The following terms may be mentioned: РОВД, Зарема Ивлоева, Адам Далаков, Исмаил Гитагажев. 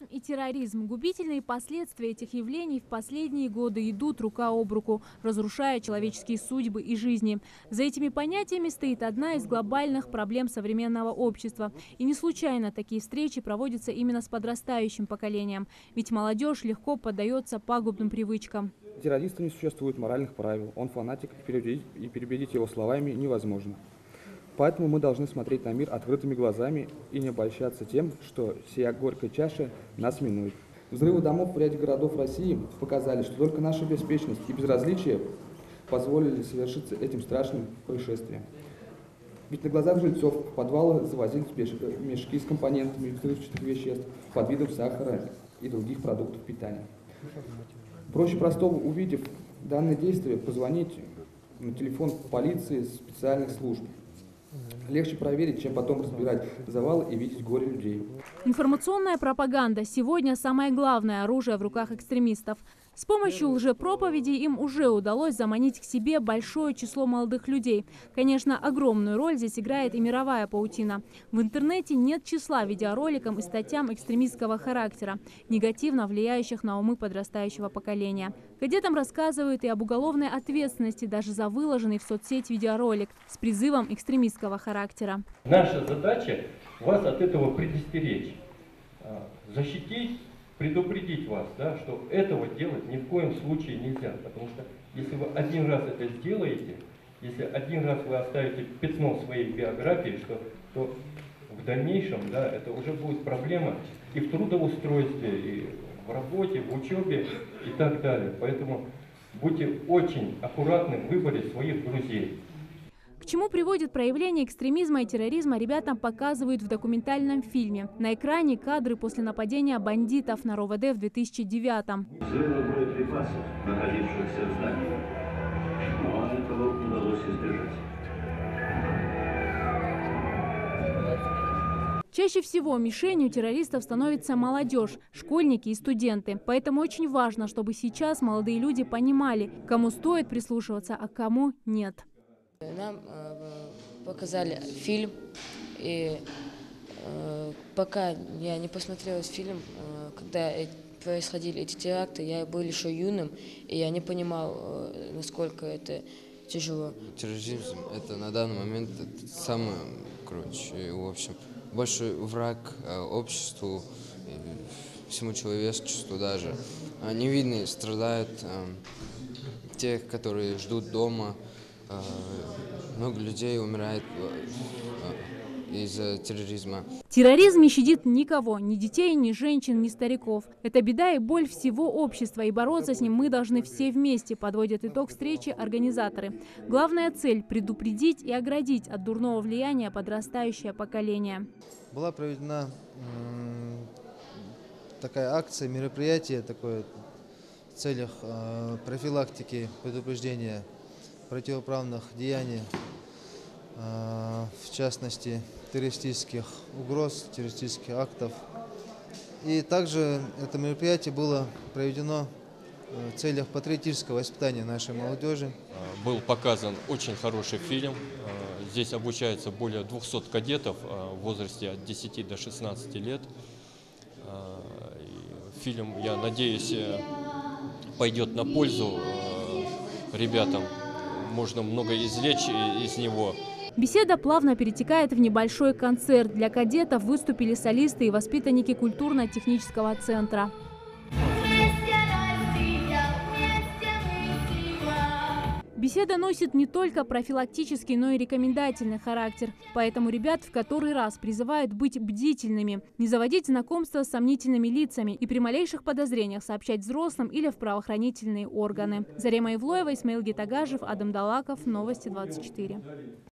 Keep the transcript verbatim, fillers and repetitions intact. Экстремизм и терроризм, губительные последствия этих явлений в последние годы идут рука об руку, разрушая человеческие судьбы и жизни. За этими понятиями стоит одна из глобальных проблем современного общества. И не случайно такие встречи проводятся именно с подрастающим поколением. Ведь молодежь легко поддается пагубным привычкам. Террористу не существует моральных правил. Он фанатик, и переубедить его словами невозможно. Поэтому мы должны смотреть на мир открытыми глазами и не обольщаться тем, что сия горькая чаша нас минует. Взрывы домов в ряде городов России показали, что только наша беспечность и безразличие позволили совершиться этим страшным происшествием. Ведь на глазах жильцов в подвалы завозили мешки с компонентами взрывчатых веществ под видом сахара и других продуктов питания. Проще простого, увидев данное действие, позвонить на телефон полиции специальных служб. Легче проверить, чем потом разбирать завалы и видеть горе людей. Информационная пропаганда сегодня самое главное оружие в руках экстремистов. С помощью лжепроповедей им уже удалось заманить к себе большое число молодых людей. Конечно, огромную роль здесь играет и мировая паутина. В интернете нет числа видеороликам и статьям экстремистского характера, негативно влияющих на умы подрастающего поколения. Кадетам рассказывают и об уголовной ответственности даже за выложенный в соцсеть видеоролик с призывом экстремистского характера. Наша задача вас от этого предостеречь, защитить, предупредить вас, да, что этого делать ни в коем случае нельзя. Потому что если вы один раз это сделаете, если один раз вы оставите пятно в своей биографии, что, то в дальнейшем, да, это уже будет проблема и в трудоустройстве, и в работе, в учебе и так далее. Поэтому будьте очень аккуратны в выборе своих друзей. К чему приводит проявление экстремизма и терроризма, ребятам показывают в документальном фильме. На экране кадры после нападения бандитов на РОВД в две тысячи девятом. Взрыва боеприпасов, находившихся в здании, но от этого удалось избежать. Чаще всего мишенью террористов становится молодежь, школьники и студенты. Поэтому очень важно, чтобы сейчас молодые люди понимали, кому стоит прислушиваться, а кому нет. Нам показали фильм, и пока я не посмотрела фильм, когда происходили эти теракты, я был еще юным, и я не понимал, насколько это тяжело. Терроризм – это на данный момент самое круче, в общем, большой враг обществу, всему человечеству даже. Невинные страдают, тех, которые ждут дома. Много людей умирает из-за терроризма. Терроризм не щадит никого, ни детей, ни женщин, ни стариков. Это беда и боль всего общества, и бороться с ним мы должны все вместе, подводят итог встречи организаторы. Главная цель – предупредить и оградить от дурного влияния подрастающее поколение. Была проведена такая акция, мероприятие такое в целях профилактики, предупреждения противоправных деяний, в частности террористических угроз, террористических актов. И также это мероприятие было проведено в целях патриотического воспитания нашей молодежи. Был показан очень хороший фильм. Здесь обучается более двухсот кадетов в возрасте от десяти до шестнадцати лет. Фильм, я надеюсь, пойдет на пользу ребятам. Можно много извлечь из него. Беседа плавно перетекает в небольшой концерт. Для кадетов выступили солисты и воспитанники культурно-технического центра. Беседа носит не только профилактический, но и рекомендательный характер. Поэтому ребят в который раз призывают быть бдительными, не заводить знакомства с сомнительными лицами и при малейших подозрениях сообщать взрослым или в правоохранительные органы. Зарема Ивлоева, Исмаил Гитагажев, Адам Далаков. Новости двадцать четыре.